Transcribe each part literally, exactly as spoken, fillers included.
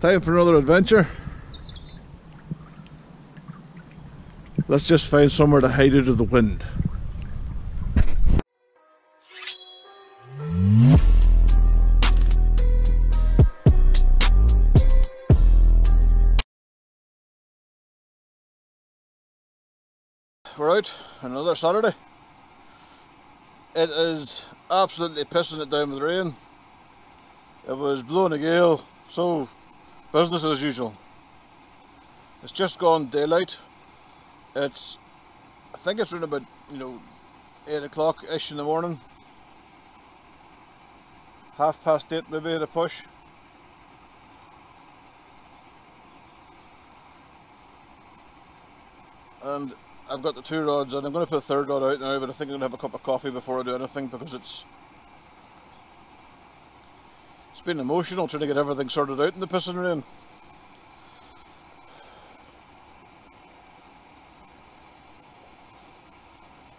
Time for another adventure. Let's just find somewhere to hide out of the wind. We're out another Saturday. It is absolutely pissing it down with rain. It was blowing a gale, so business as usual. It's just gone daylight. It's, I think it's around about, you know, eight o'clock-ish in the morning. Half past eight maybe at a push. And I've got the two rods in. I'm going to put a third rod out now, but I think I'm going to have a cup of coffee before I do anything because it's it's been emotional trying to get everything sorted out in the pissing rain.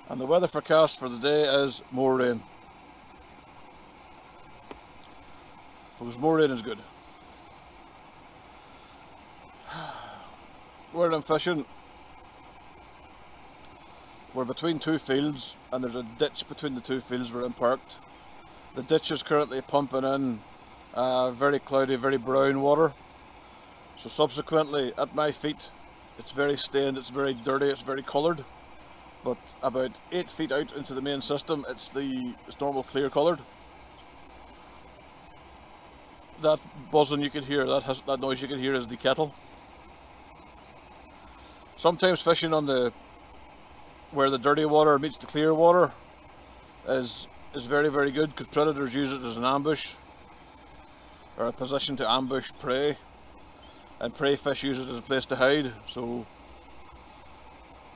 And the weather forecast for the day is more rain, because more rain is good. Where I'm fishing, we're between two fields, and there's a ditch between the two fields where I'm parked. The ditch is currently pumping in uh, very cloudy, very brown water. So subsequently, at my feet, it's very stained, it's very dirty, it's very coloured. But about eight feet out into the main system, it's the it's normal clear coloured. That buzzing you could hear, that, hiss, that noise you could hear is the kettle. Sometimes fishing on the where the dirty water meets the clear water is is very very good, because predators use it as an ambush or a position to ambush prey, and prey fish use it as a place to hide, so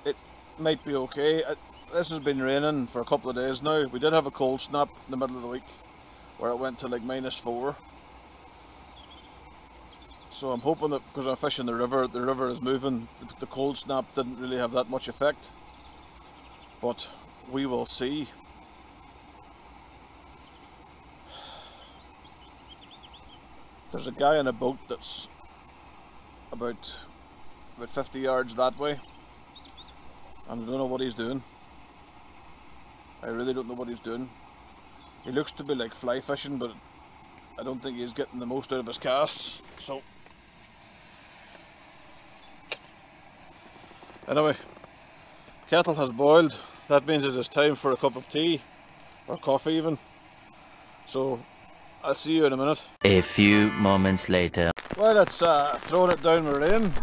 it might be okay. It, this has been raining for a couple of days now. We did have a cold snap in the middle of the week where it went to like minus four, so I'm hoping that because I'm fishing the river, the river is moving, the, the cold snap didn't really have that much effect. But we will see. There's a guy in a boat that's about about fifty yards that way, and I don't know what he's doing. I really don't know what he's doing. He looks to be like fly fishing, but I don't think he's getting the most out of his casts. So anyway, kettle has boiled. That means it is time for a cup of tea, or coffee even. So, I'll see you in a minute. A few moments later. Well, it's uh, throwing it down with rain.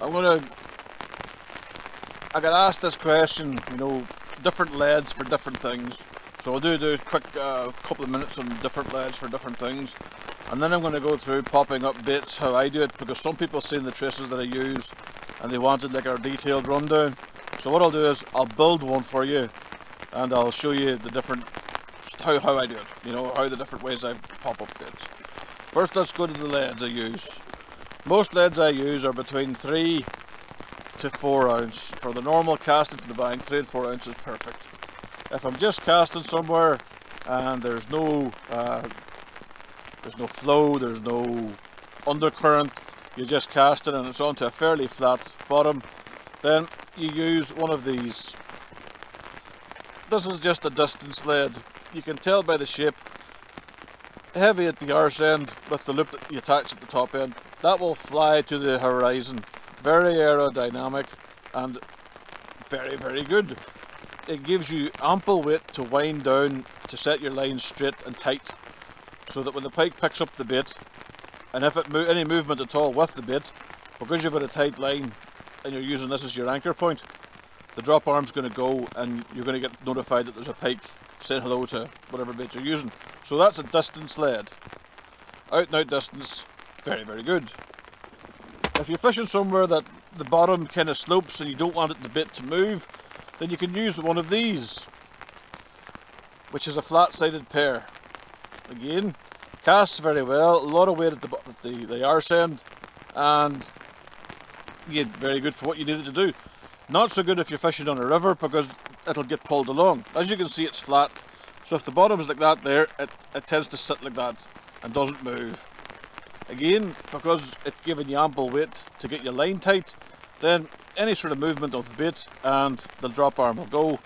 I'm gonna... I get asked this question, you know, different leads for different things. So I'll do, do a quick uh, couple of minutes on different leads for different things. And then I'm gonna go through popping up baits, how I do it, because some people have seen the traces that I use and they wanted like a detailed rundown. So what I'll do is I'll build one for you, and I'll show you the different how, how I do it, you know, how the different ways I pop up baits. First, let's go to the leads I use. Most leads I use are between three to four ounce. For the normal casting for the bank, three and four ounce is perfect. If I'm just casting somewhere and there's no uh, there's no flow, there's no undercurrent, you just cast it and it's onto a fairly flat bottom, then you use one of these. This is just a distance lead. You can tell by the shape, heavy at the arse end with the loop that you attach at the top end. That will fly to the horizon. Very aerodynamic and very very good. It gives you ample weight to wind down to set your line straight and tight, so that when the pike picks up the bait, and if it mo any movement at all with the bait, because you've got a tight line and you're using this as your anchor point, the drop arm's going to go and you're going to get notified that there's a pike saying hello to whatever bait you're using. So that's a distance lead. Out and out distance, very very good. If you're fishing somewhere that the bottom kind of slopes and you don't want it, the bait to move, then you can use one of these, which is a flat-sided pair. Again, casts very well, a lot of weight at the, at the, the arse end, and yeah, very good for what you need it to do. Not so good if you're fishing on a river, because it'll get pulled along. As you can see, it's flat, so if the bottom's like that there, it, it tends to sit like that. and doesn't move. Again, because it's given you ample weight to get your line tight, then any sort of movement of the bait and the drop arm will go,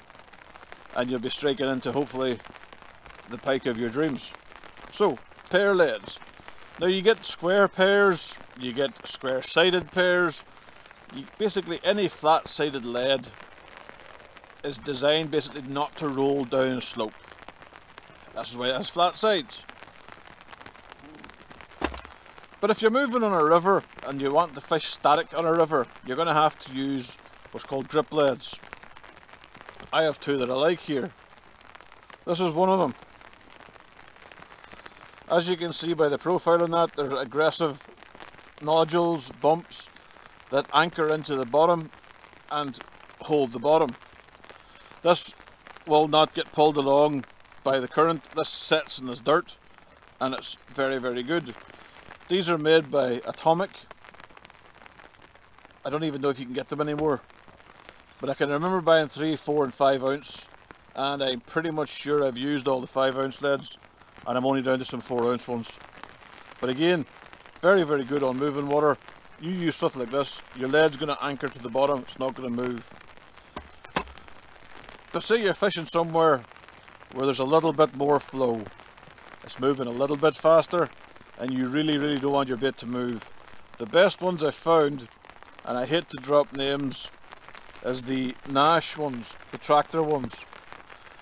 and you'll be striking into hopefully the pike of your dreams. So, pair leads. Now you get square pairs, you get square sided pairs, you, basically any flat sided lead is designed basically not to roll down a slope. That's why it has flat sides. But if you're moving on a river and you want to fish static on a river, you're going to have to use what's called grip leads. I have two that I like here. This is one of them. As you can see by the profile on that, there's aggressive nodules, bumps that anchor into the bottom and hold the bottom. This will not get pulled along by the current. This sits in this dirt and it's very, very good. These are made by Atomic. I don't even know if you can get them anymore, but I can remember buying three, four and five ounce, and I'm pretty much sure I've used all the five ounce leads, and I'm only down to some four ounce ones. But again, very, very good on moving water. You use stuff like this, your lead's going to anchor to the bottom, it's not going to move. But say you're fishing somewhere where there's a little bit more flow, it's moving a little bit faster, and you really, really don't want your bait to move. The best ones I've found, and I hate to drop names, is the Nash ones, the tractor ones.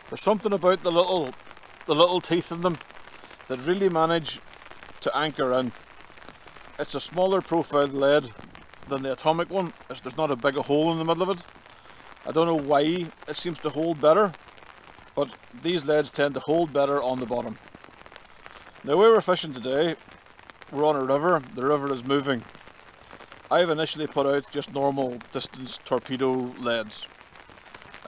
There's something about the little, the little teeth in them that really manage to anchor in. It's a smaller profile lead than the Atomic one. It's, there's not a bigger hole in the middle of it. I don't know why it seems to hold better, but these leads tend to hold better on the bottom. Now where we're fishing today, we're on a river, the river is moving. I've initially put out just normal distance torpedo leads.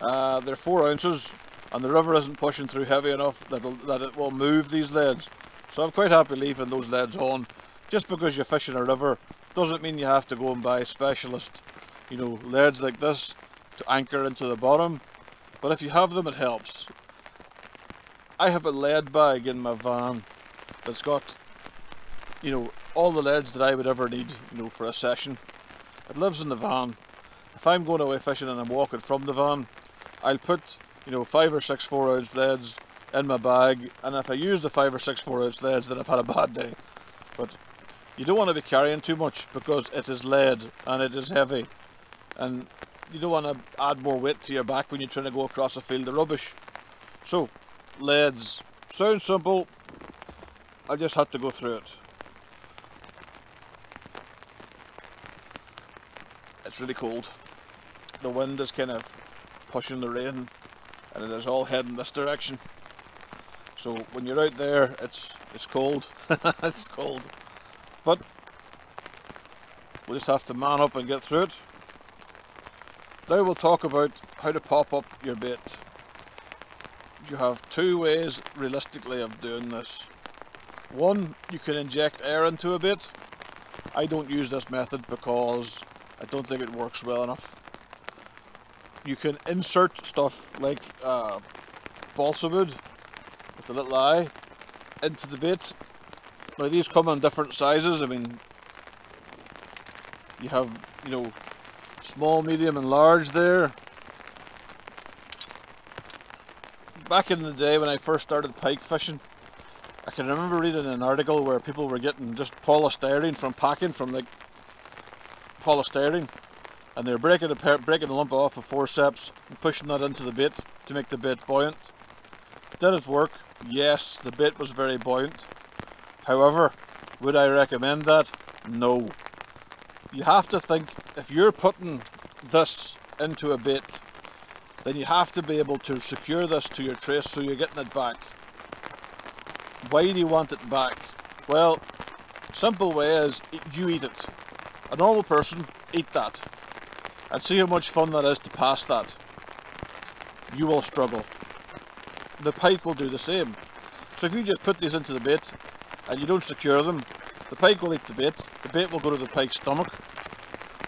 Uh, they're four ounces and the river isn't pushing through heavy enough that, that it will move these leads. So I'm quite happy leaving those leads on. Just because you're fishing a river doesn't mean you have to go and buy specialist, you know, leads like this to anchor into the bottom. But if you have them, it helps. I have a lead bag in my van. It's got, you know, all the leads that I would ever need, you know, for a session. It lives in the van. If I'm going away fishing and I'm walking from the van, I'll put, you know, five or six four ounce leads in my bag, and if I use the five or six four ounce leads, then I've had a bad day. But you don't want to be carrying too much because it is lead and it is heavy, and you don't want to add more weight to your back when you're trying to go across a field of rubbish. So, leads. Sounds simple. I just had to go through it. It's really cold. The wind is kind of pushing the rain and it is all heading this direction. So when you're out there, it's it's cold. It's cold. But we'll just have to man up and get through it. Now we'll talk about how to pop up your bait. You have two ways realistically of doing this. One, you can inject air into a bait. I don't use this method because I don't think it works well enough. You can insert stuff like uh, balsa wood with a little eye into the bait. Now these come in different sizes. I mean, you have, you know, small, medium and large there. Back in the day when I first started pike fishing, I can remember reading an article where people were getting just polystyrene from packing, from like polystyrene, and they were breaking a, breaking a lump off of forceps and pushing that into the bait to make the bait buoyant. Did it work? Yes, the bait was very buoyant. However, would I recommend that? No. You have to think, if you're putting this into a bait, then you have to be able to secure this to your trace so you're getting it back. Why do you want it back? Well, simple way is, you eat it. A normal person, eat that. And see how much fun that is to pass that. You will struggle. The pike will do the same. So if you just put these into the bait, and you don't secure them, the pike will eat the bait, the bait will go to the pike's stomach,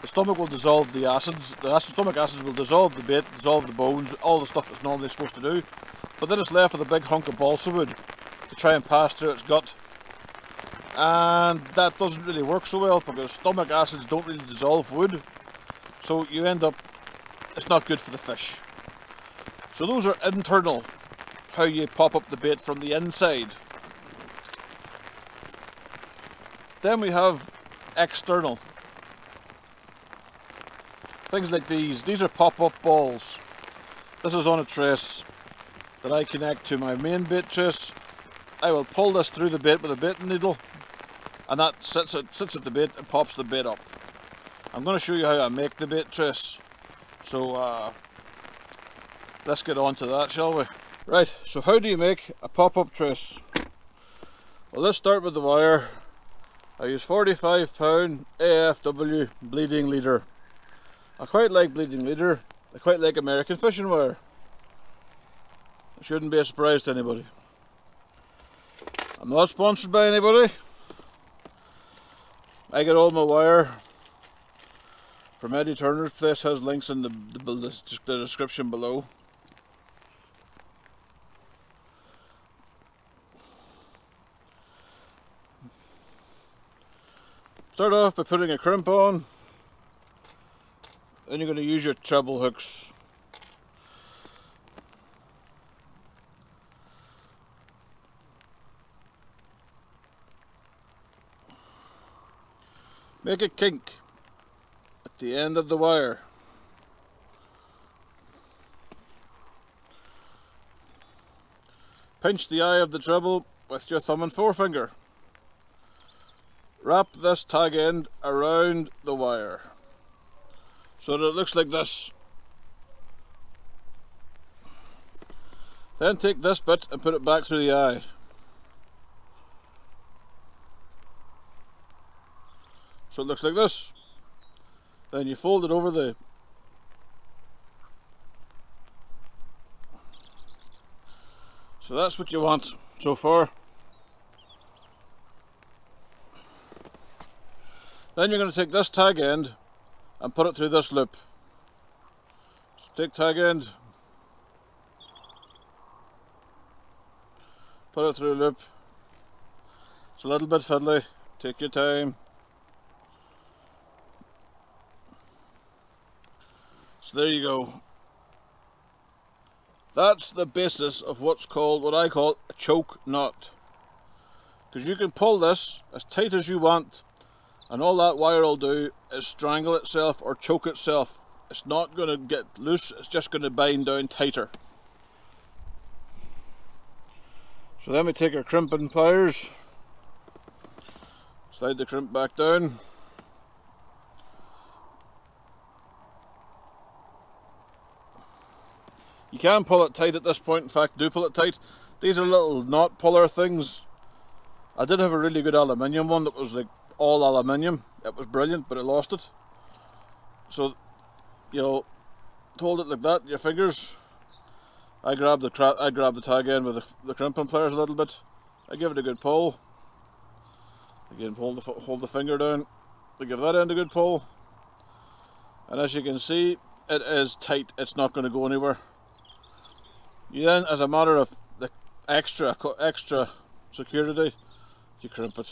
the stomach will dissolve the acids, the stomach acids will dissolve the bait, dissolve the bones, all the stuff it's normally supposed to do, but then it's left with a big hunk of balsa wood to try and pass through its gut and that doesn't really work so well because stomach acids don't really dissolve wood, so you end up, it's not good for the fish. So those are internal, how you pop up the bait from the inside. Then we have external. Things like these, these are pop-up balls. This is on a trace that I connect to my main bait trace. I will pull this through the bait with a bait needle, and that sits at, sits at the bait and pops the bait up. I'm going to show you how I make the bait trace, so uh, let's get on to that, shall we? Right, so how do you make a pop-up trace? Well, let's start with the wire. I use forty-five pound A F W bleeding leader. I quite like bleeding leader. I quite like American fishing wire. It shouldn't be a surprise to anybody. I'm not sponsored by anybody. I get all my wire from Eddie Turner's place. Has links in the, the, the description below. Start off by putting a crimp on, then you're going to use your treble hooks. Make a kink at the end of the wire. Pinch the eye of the treble with your thumb and forefinger. Wrap this tag end around the wire so that it looks like this. Then take this bit and put it back through the eye. So it looks like this. Then you fold it over the So that's what you want so far. Then you're going to take this tag end and put it through this loop. So take tag end, put it through a loop. It's a little bit fiddly, take your time. So there you go. That's the basis of what's called, what I call, a choke knot. Because you can pull this as tight as you want, and all that wire will do is strangle itself or choke itself. It's not going to get loose, it's just going to bind down tighter. So then we take our crimping pliers, slide the crimp back down. You can pull it tight at this point, in fact do pull it tight. These are little knot puller things. I did have a really good aluminium one that was like all aluminium. It was brilliant, but it lost it. So you'll hold it like that, your fingers. I grab the I grab the tag end with the, the crimping pliers a little bit. I give it a good pull. Again, hold the hold the finger down. I give that end a good pull. And as you can see, it is tight. It's not going to go anywhere. You then, as a matter of the extra extra security, you crimp it.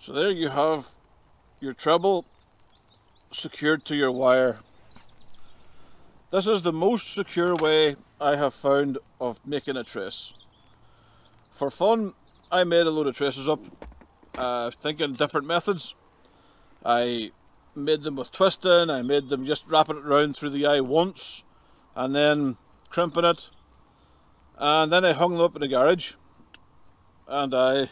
So there you have your treble secured to your wire. This is the most secure way I have found of making a trace. For fun, I made a load of traces up, uh, thinking different methods. I made them with twisting, I made them just wrapping it around through the eye once, and then crimping it. And then I hung them up in the garage, and I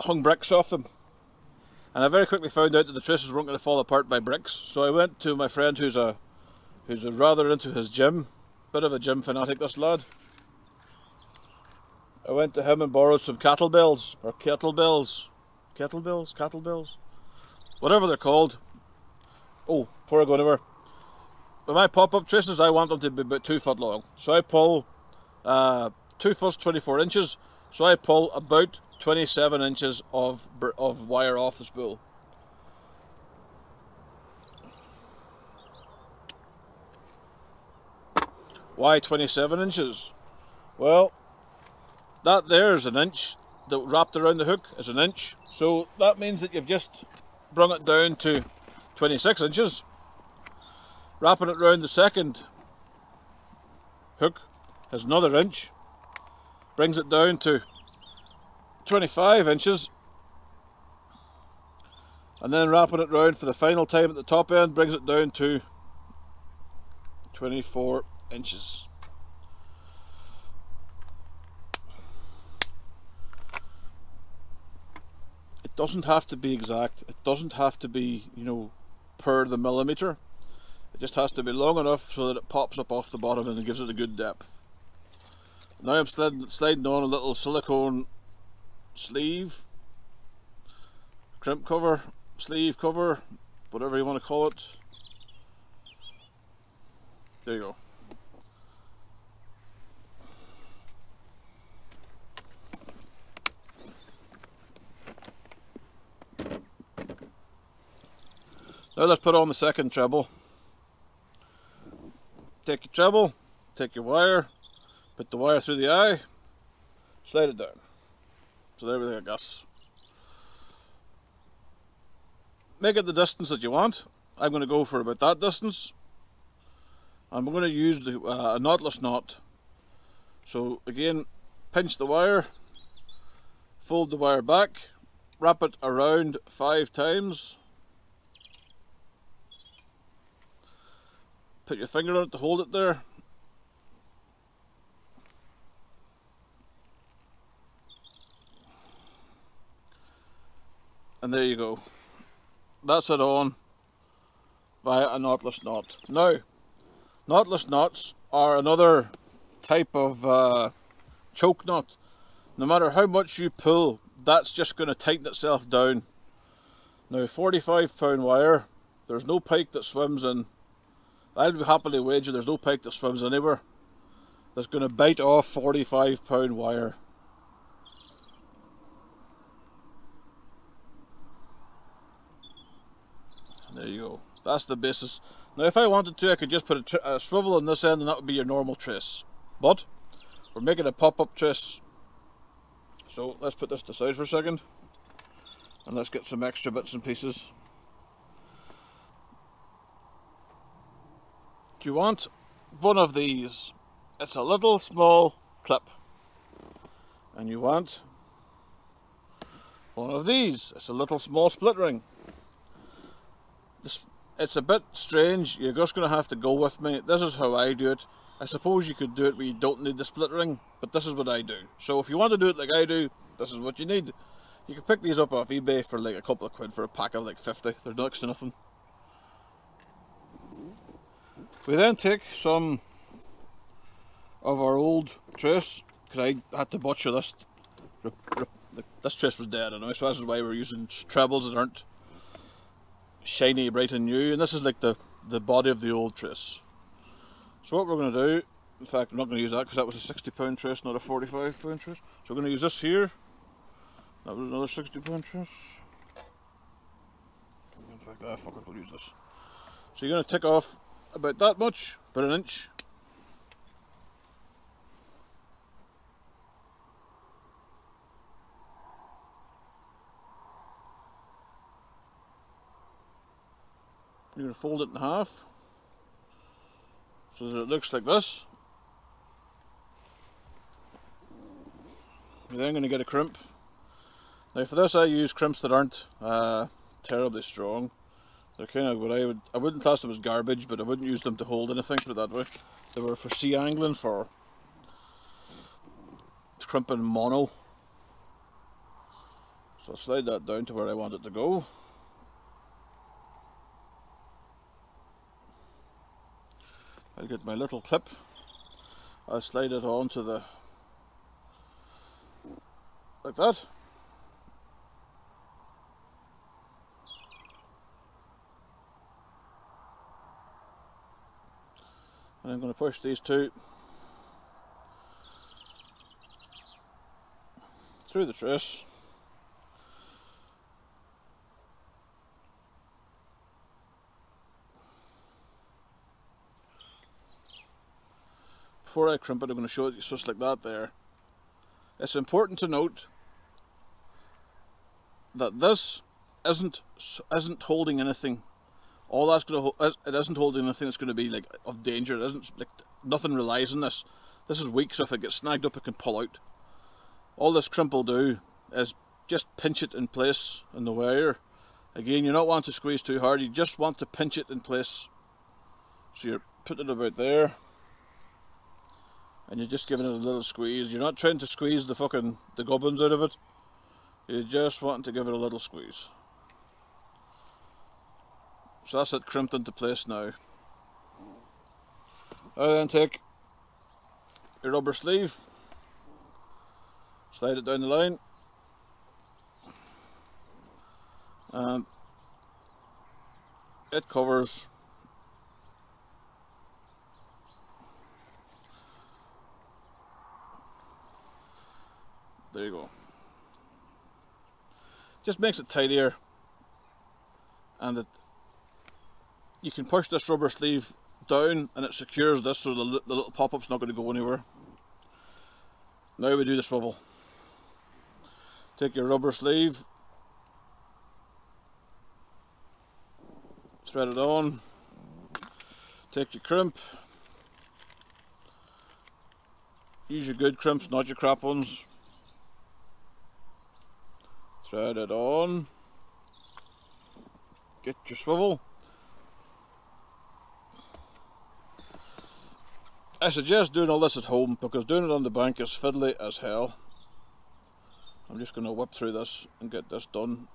hung bricks off them, and I very quickly found out that the traces weren't going to fall apart by bricks. So I went to my friend who's a who's a rather into his gym, bit of a gym fanatic, this lad. I went to him and borrowed some kettlebells or kettlebells kettlebells kettlebells whatever they're called. Oh, before I go anywhere, with my pop-up traces I want them to be about two foot long, so I pull uh, two foot twenty-four inches, so I pull about twenty-seven inches of, of wire off the spool. Why twenty-seven inches? Well, that there is an inch that wrapped around the hook is an inch. So that means that you've just brung it down to twenty-six inches. Wrapping it round the second hook is another inch. Brings it down to twenty-five inches. And then wrapping it round for the final time at the top end brings it down to twenty-four inches. It doesn't have to be exact. It doesn't have to be, you know, per the millimeter. It just has to be long enough so that it pops up off the bottom and it gives it a good depth. Now I'm slid, sliding on a little silicone sleeve, crimp cover, sleeve cover, whatever you want to call it. There you go. Now let's put on the second treble. Take your treble, take your wire, put the wire through the eye, slide it down. So there we go, Gus. Make it the distance that you want. I'm going to go for about that distance. I'm going to use the, uh, a knotless knot. So again, pinch the wire, fold the wire back, wrap it around five times. Put your finger on it to hold it there. And there you go. That's it on via a knotless knot. Now, knotless knots are another type of uh, choke knot. No matter how much you pull, that's just going to tighten itself down. Now, forty-five pound wire, there's no pike that swims in. I'd happily wager there's no pike that swims anywhere that's going to bite off forty-five pound wire. And there you go. That's the basis. Now if I wanted to, I could just put a, tr a swivel on this end and that would be your normal trace. But we're making a pop-up trace. So let's put this to the side for a second. And let's get some extra bits and pieces. You want one of these. It's a little small clip, and you want one of these. It's a little small split ring. This, it's a bit strange. You're just going to have to go with me. This is how I do it. I suppose you could do it where you don't need the split ring, but this is what I do. So if you want to do it like I do, this is what you need. You can pick these up off eBay for like a couple of quid for a pack of like fifty. They're next to nothing. We then take some of our old trace, because I had to butcher this. This trace was dead anyway, so this is why we're using trebles that aren't shiny, bright and new, and this is like the, the body of the old trace. So what we're going to do, in fact I'm not going to use that because that was a sixty pound trace, not a forty-five pound trace. So we're going to use this here. That was another sixty pound trace. In fact, ah, fuck it, we'll use this. So you're going to take off about that much, but an inch. You're going to fold it in half so that it looks like this. You're then going to get a crimp. Now for this I use crimps that aren't uh, terribly strong. They're kind of what I would, I wouldn't class them as garbage, but I wouldn't use them to hold anything, put it that way. They were for sea angling, for crimping mono. So I'll slide that down to where I want it to go. I'll get my little clip. I'll slide it onto the, like that. And I'm going to push these two through the truss. before I crimp it, I'm going to show it just like that there. It's important to note that this isn't isn't holding anything. All that's going to it isn't holding anything that's going to be like of danger. It isn't like nothing relies on this. This is weak, so if it gets snagged up, it can pull out. All this crimp will do is just pinch it in place in the wire. Again, you don't want to squeeze too hard. You just want to pinch it in place. So you're putting it about there, and you're just giving it a little squeeze. You're not trying to squeeze the fucking the gubbins out of it. You just want to give it a little squeeze. So that's it crimped into place now. Now then, take your rubber sleeve, slide it down the line, and it covers there you go. Just makes it tidier, and it, you can push this rubber sleeve down and it secures this, so the, the little pop-up's not going to go anywhere. Now we do the swivel. Take your rubber sleeve, thread it on, take your crimp, use your good crimps, not your crap ones. Thread it on, get your swivel. I suggest doing all this at home, because doing it on the bank is fiddly as hell. I'm just going to whip through this and get this done.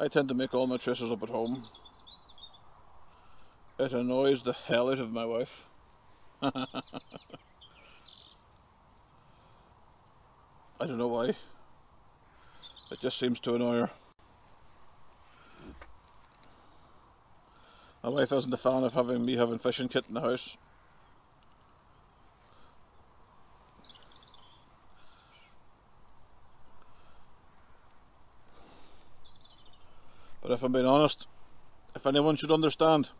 I tend to make all my tresses up at home. It annoys the hell out of my wife. I don't know why. It just seems to annoy her. My wife isn't a fan of having me having fishing kit in the house. But if I'm being honest, if anyone should understand,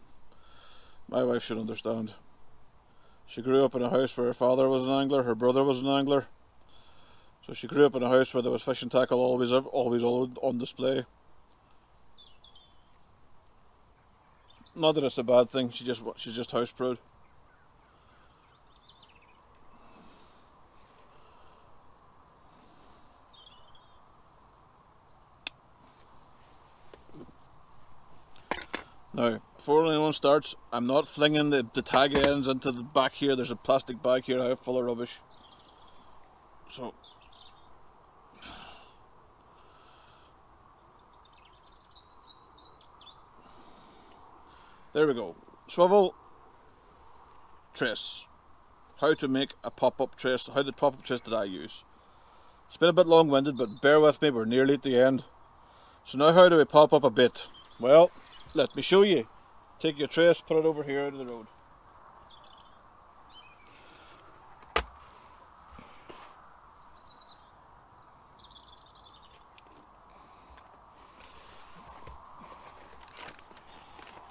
my wife should understand. She grew up in a house where her father was an angler, her brother was an angler. So she grew up in a house where there was fishing tackle always always on display. Not that it's a bad thing, she just she's just house proud. Now, before anyone starts, I'm not flinging the, the tag ends into the back here. There's a plastic bag here, I have full of rubbish. So, there we go. Swivel, trace. How to make a pop-up trace. How did pop-up trace did I use? It's been a bit long-winded, but bear with me, we're nearly at the end. So now how do we pop up a bit? Well, let me show you. Take your trace, put it over here out of the road.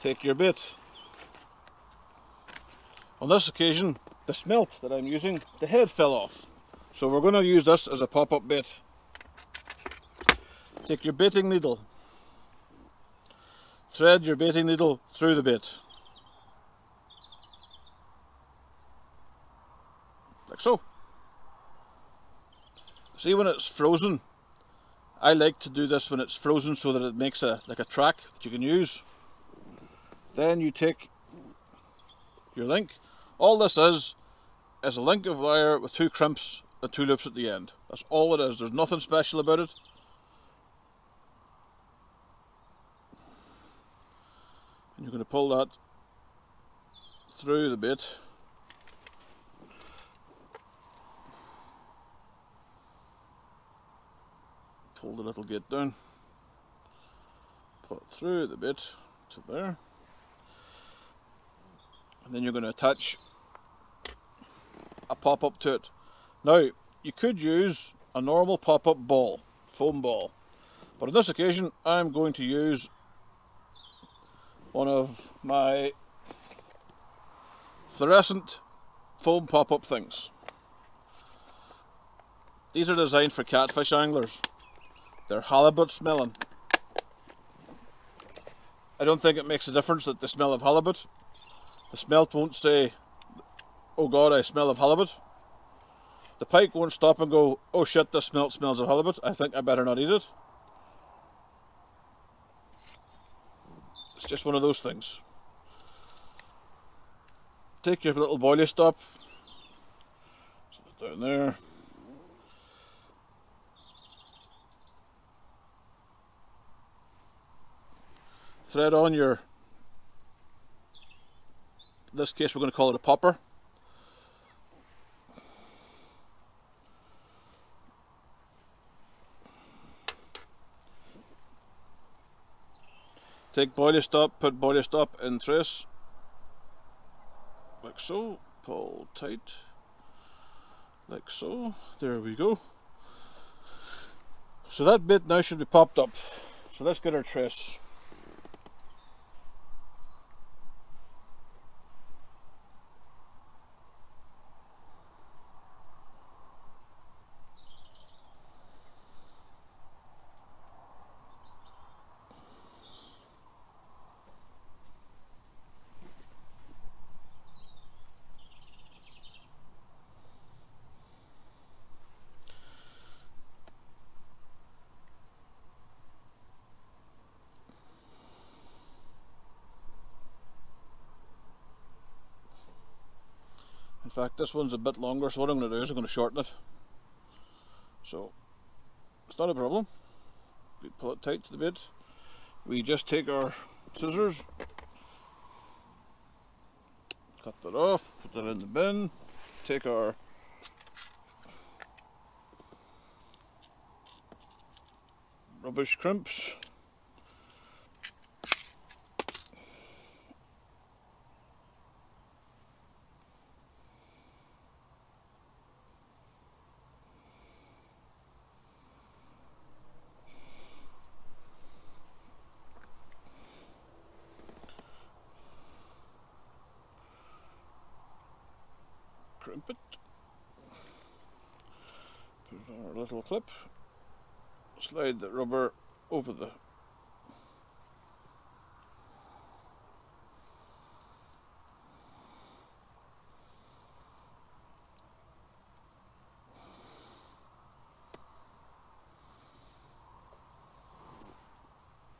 Take your bait. On this occasion, the smelt that I'm using, the head fell off. So we're going to use this as a pop-up bait. Take your baiting needle. Thread your baiting needle through the bait. Like so. See, when it's frozen, I like to do this when it's frozen so that it makes a like a track that you can use. Then you take your link. All this is is a link of wire with two crimps and two loops at the end. That's all it is. There's nothing special about it. And you're going to pull that through the bait. Pull the little gate down. Put it through the bait to there. And then you're going to attach a pop-up to it. Now, you could use a normal pop-up ball, foam ball, but on this occasion I'm going to use one of my fluorescent foam pop-up things. These are designed for catfish anglers. They're halibut smelling. I don't think it makes a difference that the smell of halibut. The smelt won't say, oh god, I smell of halibut. The pike won't stop and go, oh shit, this smelt smells of halibut, I think I better not eat it. It's just one of those things. Take your little boilie stop, down there. Thread on your, in this case we're going to call it a popper. Take boilie stop, put boilie stop in trace, like so, pull tight, like so, there we go. So that bit now should be popped up, so let's get our trace. In fact, this one's a bit longer, so what I'm going to do is I'm going to shorten it. So, it's not a problem. We pull it tight to the bit. We just take our scissors, cut that off, put that in the bin, take our rubbish crimps, crimp it, put it on our little clip, slide the rubber over the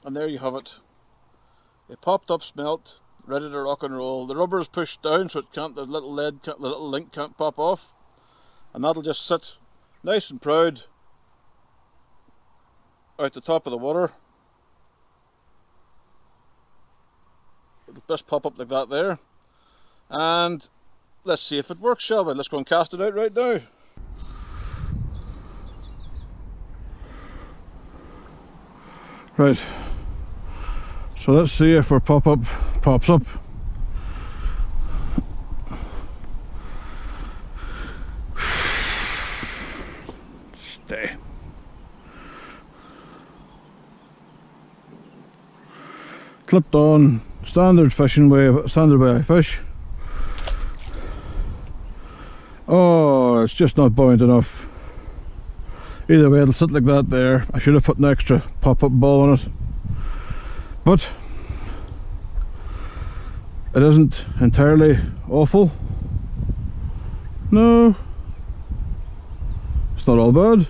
and there you have it. It popped up smelt, ready to rock and roll. The rubber is pushed down so it can't, the little lead, can't, the little link can't pop off, and that'll just sit nice and proud out the top of the water. It'll just pop up like that there, and let's see if it works, shall we? Let's go and cast it out right now. Right. So let's see if our pop-up pops up. Stay. Clipped on, standard fishing way, standard way I fish. Oh, it's just not buoyant enough. Either way, it'll sit like that there. I should have put an extra pop-up ball on it. But it isn't entirely awful. No, it's not all bad.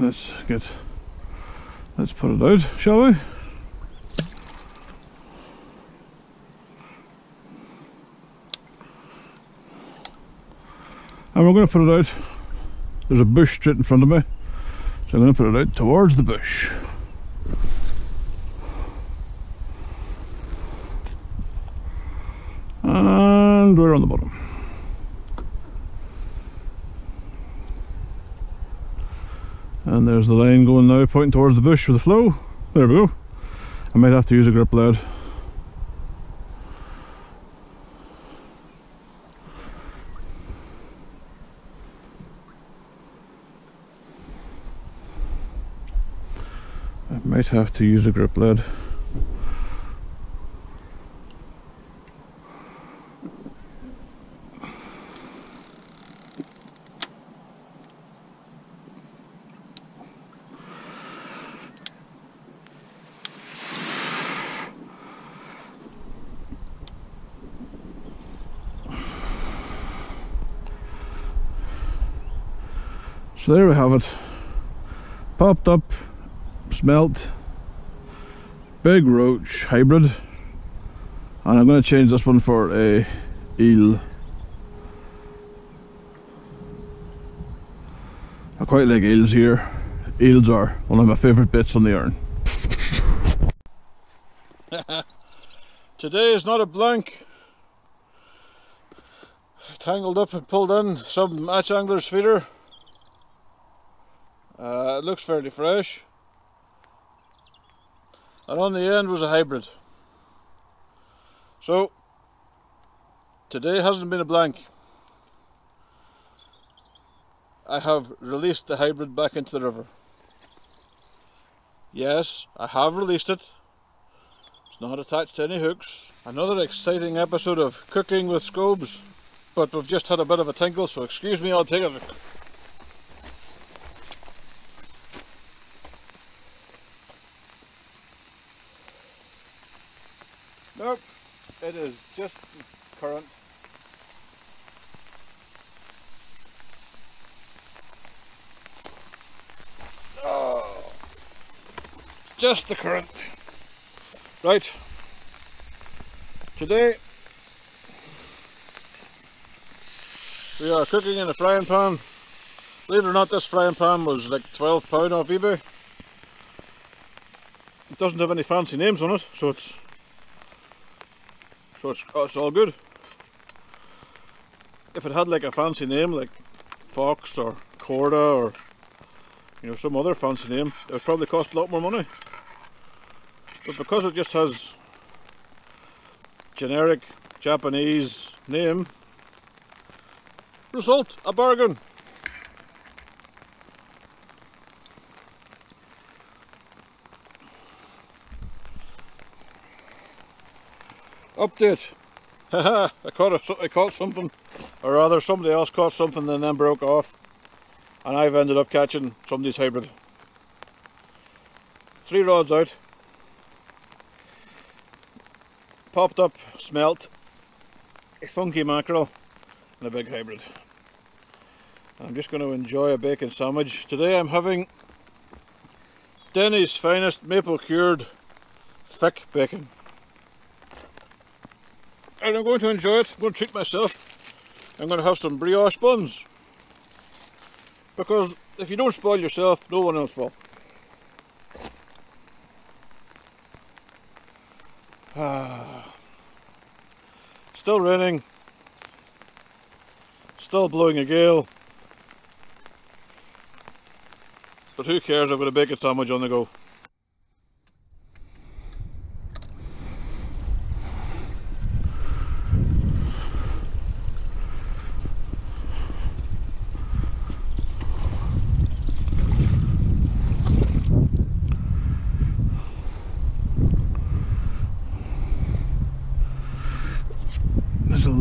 Let's get, let's put it out, shall we? And we're going to put it out. There's a bush straight in front of me, so I'm going to put it out towards the bush. And we're on the bottom. And there's the line going now, pointing towards the bush with the flow. There we go. I might have to use a grip lead. I might have to use a grip lead. So there we have it, popped up, smelt, big roach hybrid, and I'm going to change this one for a eel. I quite like eels here. Eels are one of my favourite bits on the Erne. Today is not a blank. Tangled up and pulled in some match angler's feeder. Uh, it looks fairly fresh, and on the end was a hybrid. So today hasn't been a blank. I have released the hybrid back into the river. Yes, I have released it. It's not attached to any hooks. Another exciting episode of Cooking with Scobes, but we've just had a bit of a tinkle, so excuse me, I'll take a look. Nope, it is just current. Oh, just the current. Right, today we are cooking in a frying pan. Believe it or not, this frying pan was like twelve pounds off eBay. It doesn't have any fancy names on it, so it's So it's, it's all good. If it had like a fancy name like Fox or Korda or you know some other fancy name, it would probably cost a lot more money. But because it just has generic Japanese name, result a bargain. Update. Haha, I caught a, I caught something, or rather somebody else caught something and then broke off, and I've ended up catching somebody's hybrid. Three rods out. Popped up, smelt, a funky mackerel and a big hybrid. I'm just going to enjoy a bacon sandwich. Today I'm having Denny's Finest maple cured thick bacon. And I'm going to enjoy it. I'm going to treat myself. I'm going to have some brioche buns, because if you don't spoil yourself, no one else will. Ah. Still raining, still blowing a gale, but who cares? I've got a bacon sandwich on the go.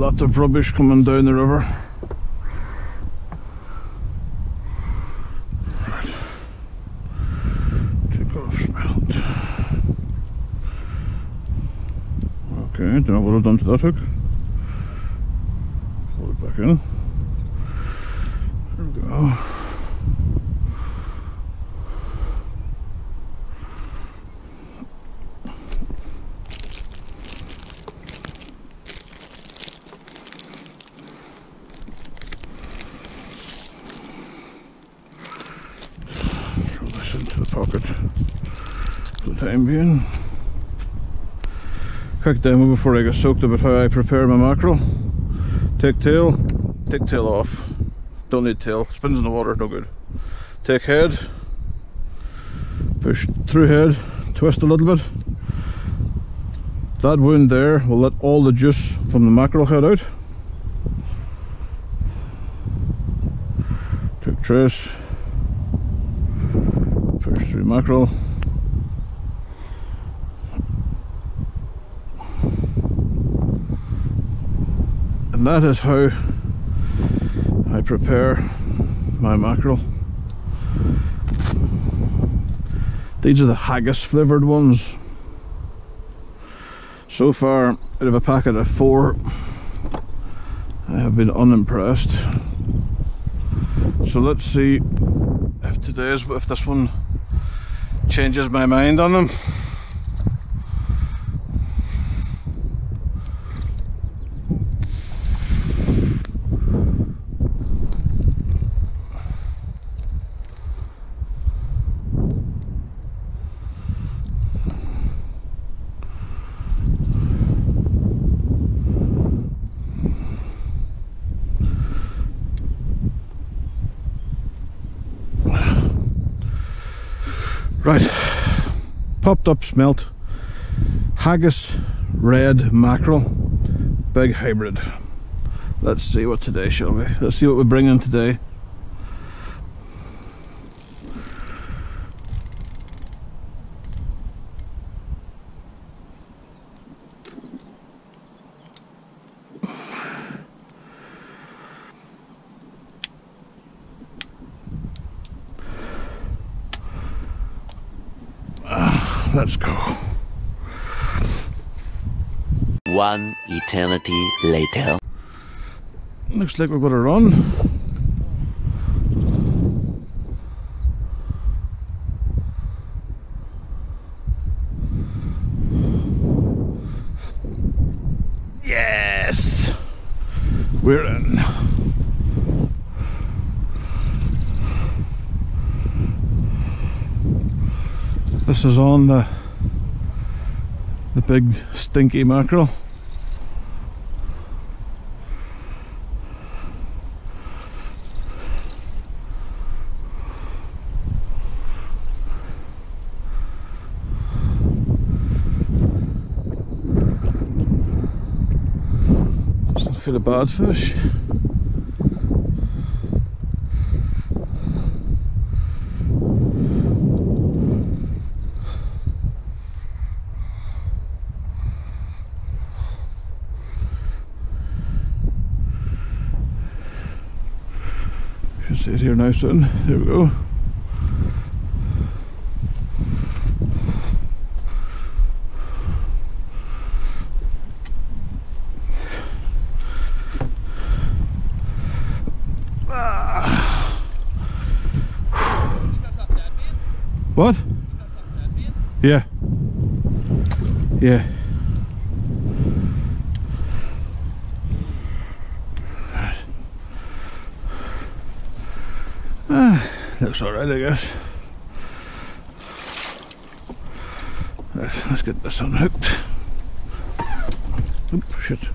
Lot of rubbish coming down the river. Right. Take off smelt. Okay, don't know what I've done to that hook. Pull it back in. There we go. Into the pocket for the time being. Quick demo before I get soaked about how I prepare my mackerel. Take tail, take tail off. Don't need tail, spins in the water, no good. Take head, push through head, twist a little bit. That wound there will let all the juice from the mackerel head out. Take trace. Through mackerel, And that is how I prepare my mackerel. These are the haggis flavoured ones. So far, out of a packet of four, I have been unimpressed. So let's see if today's, if this one changes my mind on them. Right, popped up smelt, haggis, red, mackerel, big hybrid. Let's see what today, shall we? Let's see what we bring in today. Let's go. One eternity later. Looks like we've got a run. Yes! We're in. This is on the the big stinky mackerel. Doesn't feel a bad fish. See it here now soon. There we go. Ah. What? Yeah. Yeah. Looks alright, I guess. Right, let's get this unhooked. Oop, shit.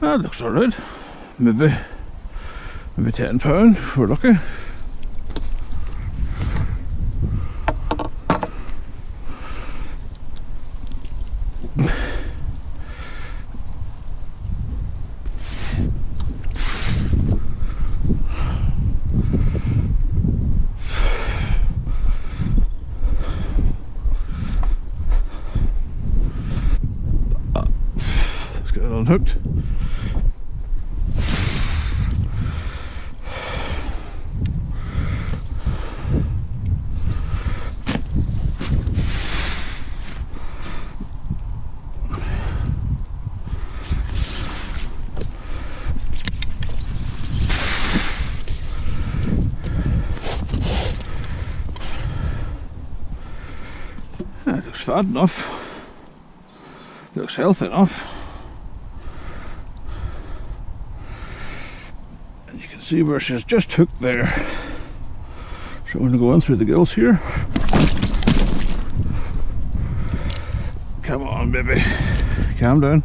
That looks alright. Maybe, maybe ten pound if we're lucky. Let's get it unhooked. Fat enough, looks healthy enough, and you can see where she's just hooked there, so I'm going to go in through the gills here. Come on, baby, calm down,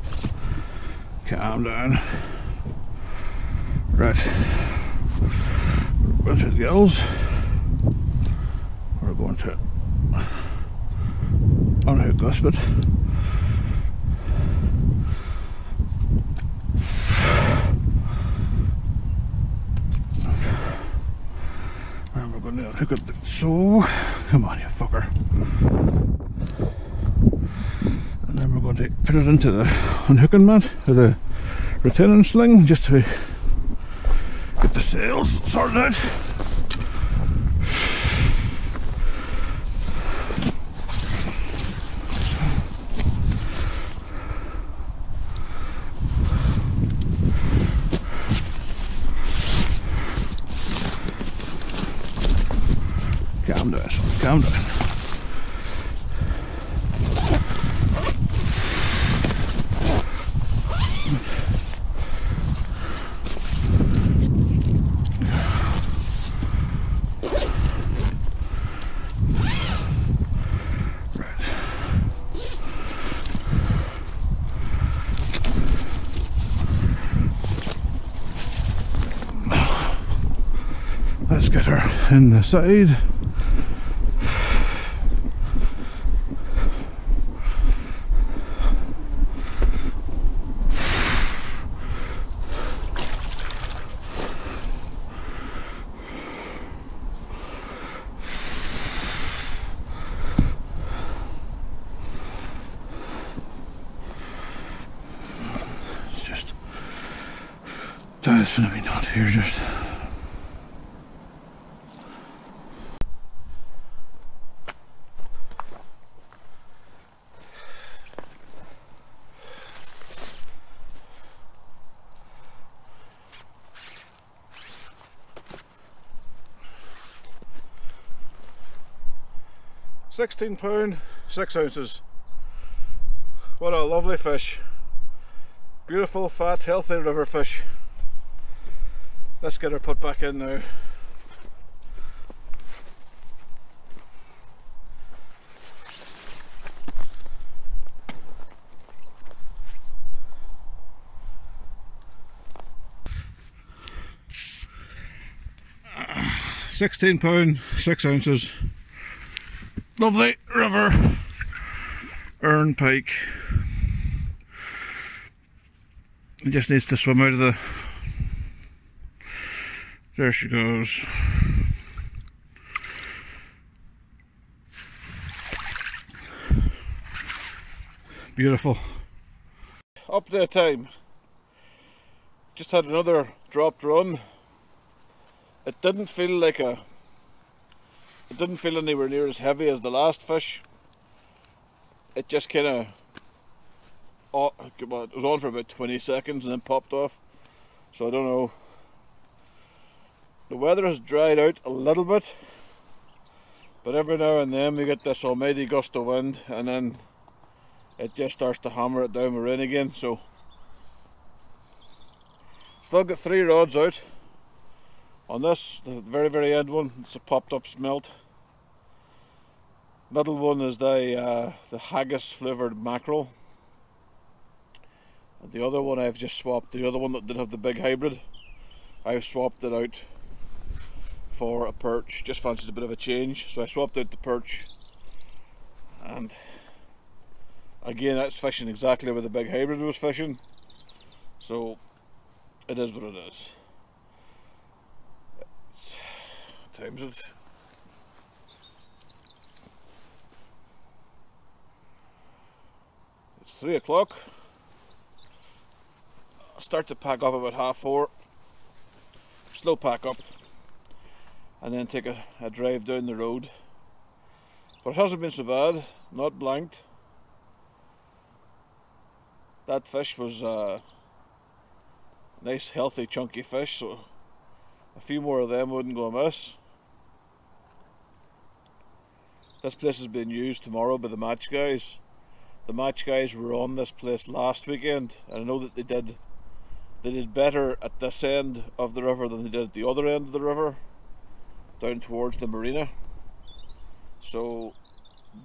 calm down. Right, we're going through the gills, we're going to unhook this bit. go down, hook up like so. Come on, you fucker. And then we're going to put it into the unhooking mat, or the retaining sling, just to get the sails sorted out. Calm down, son, calm down. Right. Let's get her in the side. It's gonna be not here just. sixteen pound, six ounces. What a lovely fish. Beautiful, fat, healthy river fish. Let's get her put back in now. sixteen pound, six ounces. Lovely river Erne pike. It just needs to swim out of the. There she goes. Beautiful. Update time. Just had another dropped run. It didn't feel like a... It didn't feel anywhere near as heavy as the last fish. It just kind of... Oh, it was on for about twenty seconds and then popped off. So I don't know. The weather has dried out a little bit, but every now and then we get this almighty gust of wind and then it just starts to hammer it down with rain again. So still got three rods out on this, the very very end one, it's a popped up smelt. Middle one is the, uh, the haggis flavoured mackerel, and the other one I've just swapped, the other one that did have the big hybrid, I've swapped it out for a perch, just fancied a bit of a change, so I swapped out the perch, and again that's fishing exactly where the big hybrid was fishing, so it is what it is. It's, what time is it? It's three o'clock, I'll start to pack up about half four, slow pack up, and then take a, a drive down the road. But it hasn't been so bad, not blanked. That fish was a nice healthy chunky fish, so a few more of them wouldn't go amiss. This place has been used tomorrow by the match guys. The match guys were on this place last weekend, and I know that they did they did better at this end of the river than they did at the other end of the river, down towards the marina. So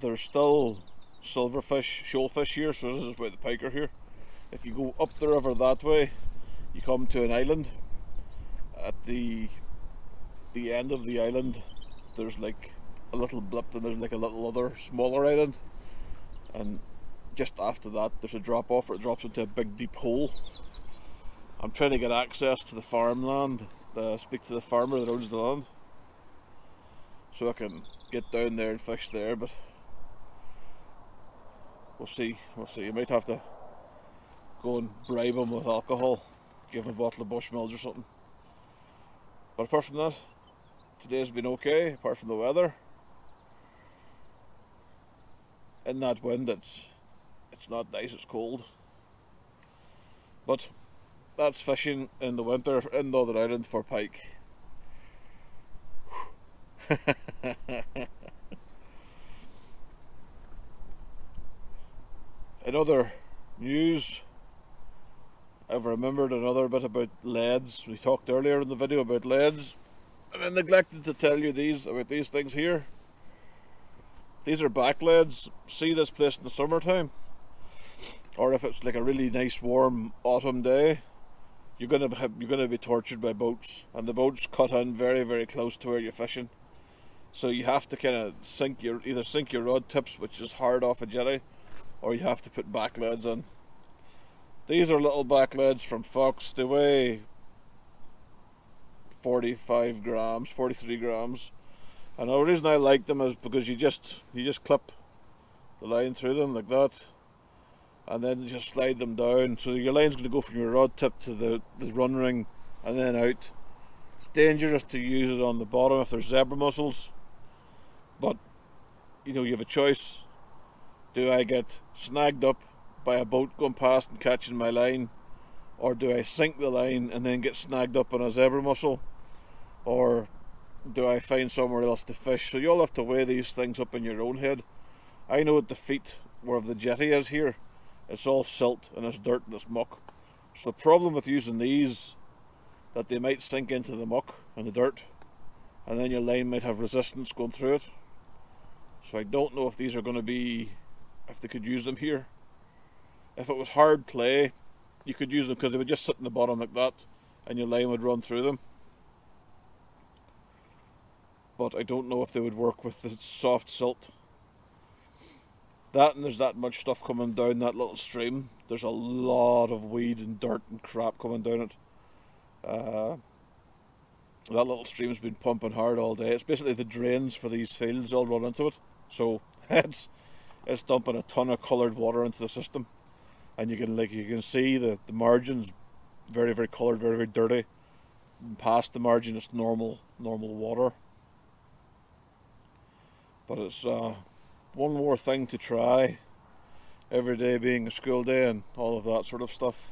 there's still silverfish, shoalfish here, so this is where the pike are here. If you go up the river that way, you come to an island. At the the end of the island there's like a little blip, and there's like a little other smaller island, and just after that there's a drop off where it drops into a big deep hole. I'm trying to get access to the farmland, uh, speak to the farmer that owns the land. so I can get down there and fish there, but we'll see, we'll see. You might have to go and bribe him with alcohol, give him a bottle of Bushmills or something. But apart from that, today's been okay, apart from the weather. In that wind, it's, it's not nice, it's cold. But that's fishing in the winter in Northern Ireland for pike. In other news, I've remembered another bit about leads. We talked earlier in the video about leads, and I neglected to tell you these about these things here. These are back leads. See this place in the summertime, or if it's like a really nice warm autumn day, you're gonna have, you're gonna be tortured by boats, and the boats cut in very very close to where you're fishing, so you have to kind of sink your either sink your rod tips, which is hard off a jetty, or you have to put back leads on. These are little back leads from Fox. They weigh forty-five grams, forty-three grams, and the reason I like them is because you just you just clip the line through them like that, and then just slide them down, so your line's going to go from your rod tip to the, the run ring and then out. It's dangerous to use it on the bottom if there's zebra mussels, but you know, you have a choice. Do I get snagged up by a boat going past and catching my line, or do I sink the line and then get snagged up on a zebra mussel, or do I find somewhere else to fish? So you'll have to weigh these things up in your own head. I know at the feet where the jetty is here, it's all silt and it's dirt and it's muck. So the problem with using these, that they might sink into the muck and the dirt, and then your line might have resistance going through it. So I don't know if these are going to be, if they could use them here. If it was hard clay, you could use them because they would just sit in the bottom like that and your line would run through them. But I don't know if they would work with the soft silt. That, and there's that much stuff coming down that little stream. There's a lot of weed and dirt and crap coming down it. Uh, that little stream's been pumping hard all day. It's basically the drains for these fields all run into it. So it's it's dumping a ton of coloured water into the system, and you can like you can see the the margins, very very coloured, very very dirty. And past the margin, it's normal normal water. But it's. Uh, One more thing to try, every day being a school day and all of that sort of stuff.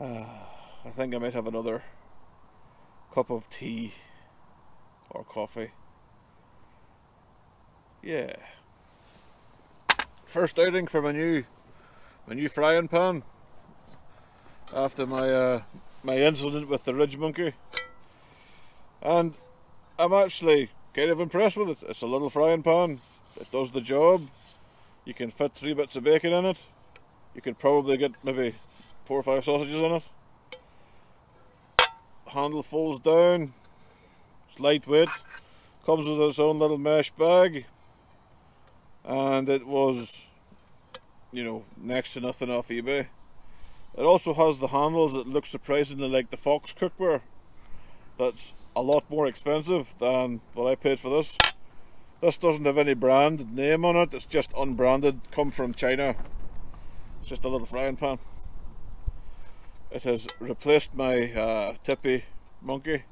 Uh, I think I might have another cup of tea or coffee. Yeah. First outing for my new, my new frying pan after my uh, my incident with the Ridge Monkey, and I'm actually kind of impressed with it. It's a little frying pan. It does the job. You can fit three bits of bacon in it. You could probably get maybe four or five sausages in it. Handle folds down. It's lightweight. Comes with its own little mesh bag. And it was, you know, next to nothing off eBay. It also has the handles that look surprisingly like the Fox cookware. That's a lot more expensive than what I paid for this. This doesn't have any brand name on it, it's just unbranded, come from China. It's just a little frying pan. It has replaced my uh, tippy monkey.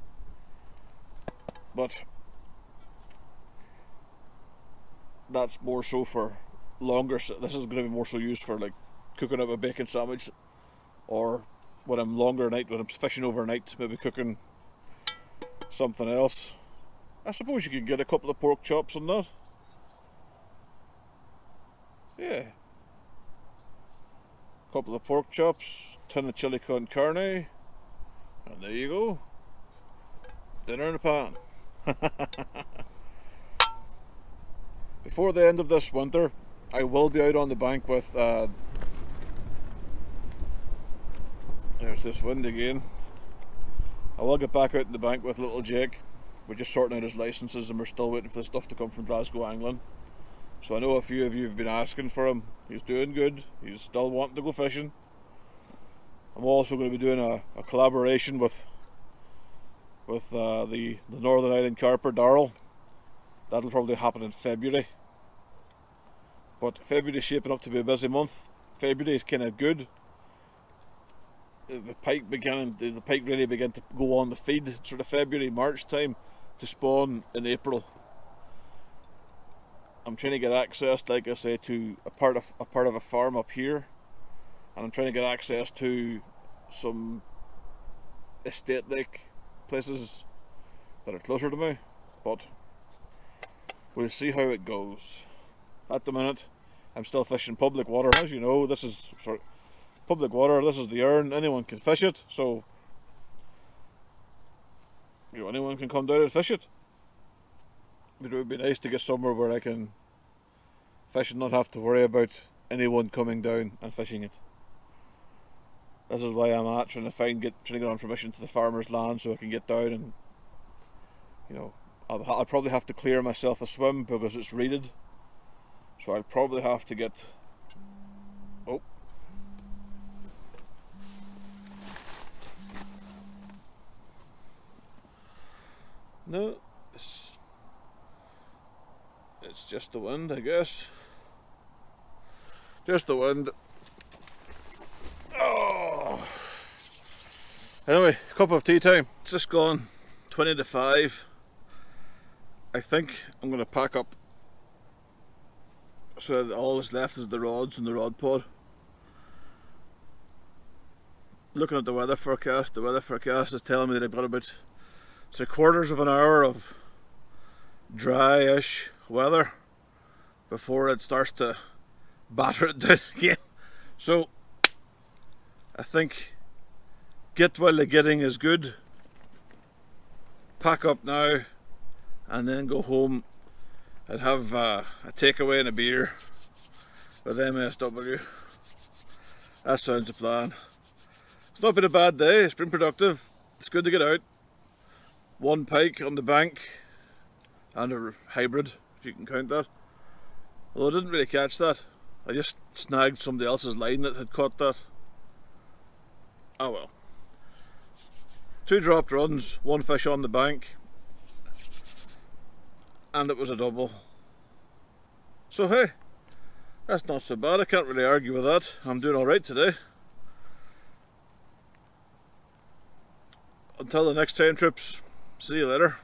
But that's more so for longer, this is going to be more so used for like cooking up a bacon sandwich, or when I'm longer night, when I'm fishing overnight, maybe cooking something else. I suppose you can get a couple of pork chops on that. Yeah. Couple of pork chops, tin of chili con carne, and there you go. Dinner in a pan. Before the end of this winter, I will be out on the bank with. Uh, there's this wind again. I will get back out in the bank with little Jake. We're just sorting out his licences and we're still waiting for the stuff to come from Glasgow Angling. So I know a few of you have been asking for him. He's doing good. He's still wanting to go fishing. I'm also going to be doing a, a collaboration with with uh, the, the Northern Island Carper, Daryl. That'll probably happen in February. But February's shaping up to be a busy month. February is kind of good. The pike began, the pike really began to go on the feed sort of February, March time, to spawn in April. I'm trying to get access, like I say, to a part of a part of a farm up here, and I'm trying to get access to some estate-like places that are closer to me, but we'll see how it goes. At the minute, I'm still fishing public water. As you know, this is sorry, public water. This is the Erne. Anyone can fish it, so you know, anyone can come down and fish it. But it would be nice to get somewhere where I can fish and not have to worry about anyone coming down and fishing it. This is why I'm at trying to find get trying to get on permission to the farmer's land so I can get down and, you know, I'll, I'll probably have to clear myself a swim because it's reeded. So I'll probably have to get oh. No, it's, it's just the wind, I guess. Just the wind. Oh. Anyway, cup of tea time. It's just gone twenty to five. I think I'm going to pack up. So that all that's left is the rods and the rod pod. Looking at the weather forecast, the weather forecast is telling me that I've got about three quarters of an hour of dry-ish weather before it starts to batter it down again. So I think get while the getting is good, pack up now and then go home and have uh, a takeaway and a beer with M S W. That sounds a plan. It's not been a bad day, it's been productive, it's good to get out. One pike on the bank and a hybrid, if you can count that. Although I didn't really catch that. I just snagged somebody else's line that had caught that. Ah well. Two dropped runs, one fish on the bank, and it was a double. So hey, that's not so bad. I can't really argue with that. I'm doing alright today. Until the next time, trips, see you later.